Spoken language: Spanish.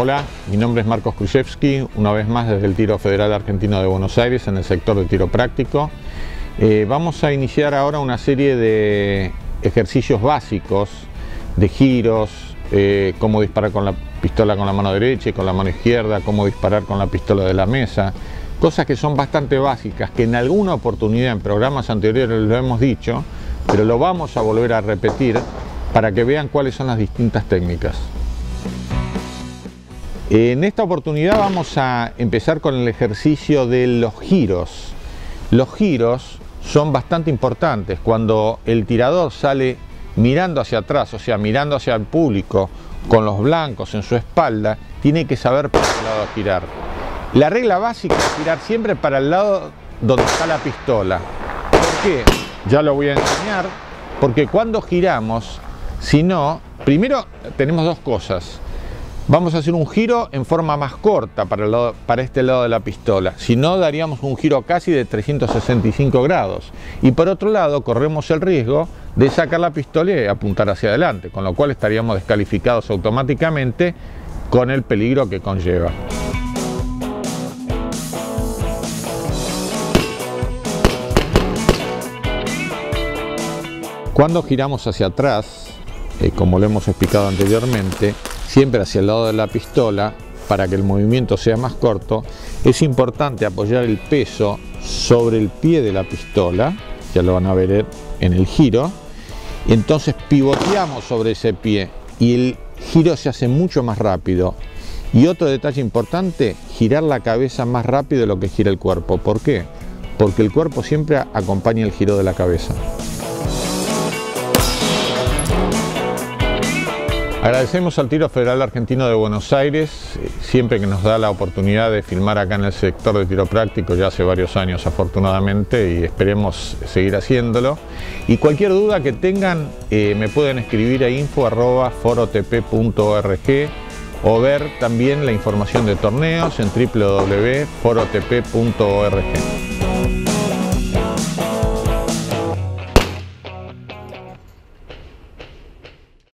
Hola, mi nombre es Marcos Kruszewski, una vez más desde el Tiro Federal Argentino de Buenos Aires en el sector de tiro práctico. Vamos a iniciar ahora una serie de ejercicios básicos de giros, cómo disparar con la pistola con la mano derecha y con la mano izquierda, cómo disparar con la pistola de la mesa, cosas que son bastante básicas, que en alguna oportunidad en programas anteriores lo hemos dicho, pero lo vamos a volver a repetir para que vean cuáles son las distintas técnicas. En esta oportunidad vamos a empezar con el ejercicio de los giros. Los giros son bastante importantes. Cuando el tirador sale mirando hacia atrás, o sea, mirando hacia el público, con los blancos en su espalda, tiene que saber para qué lado girar. La regla básica es girar siempre para el lado donde está la pistola. ¿Por qué? Ya lo voy a enseñar. Porque cuando giramos, si no, primero tenemos dos cosas. Vamos a hacer un giro en forma más corta para este lado de la pistola. Si no, daríamos un giro casi de 365 grados. Y por otro lado, corremos el riesgo de sacar la pistola y apuntar hacia adelante, con lo cual estaríamos descalificados automáticamente con el peligro que conlleva. Cuando giramos hacia atrás, como lo hemos explicado anteriormente, siempre hacia el lado de la pistola, para que el movimiento sea más corto, es importante apoyar el peso sobre el pie de la pistola, ya lo van a ver en el giro, entonces pivoteamos sobre ese pie y el giro se hace mucho más rápido. Y otro detalle importante, girar la cabeza más rápido de lo que gira el cuerpo. ¿Por qué? Porque el cuerpo siempre acompaña el giro de la cabeza. Agradecemos al Tiro Federal Argentino de Buenos Aires, siempre que nos da la oportunidad de filmar acá en el sector de tiro práctico, ya hace varios años afortunadamente, y esperemos seguir haciéndolo. Y cualquier duda que tengan me pueden escribir a info@forotp.org o ver también la información de torneos en www.forotp.org.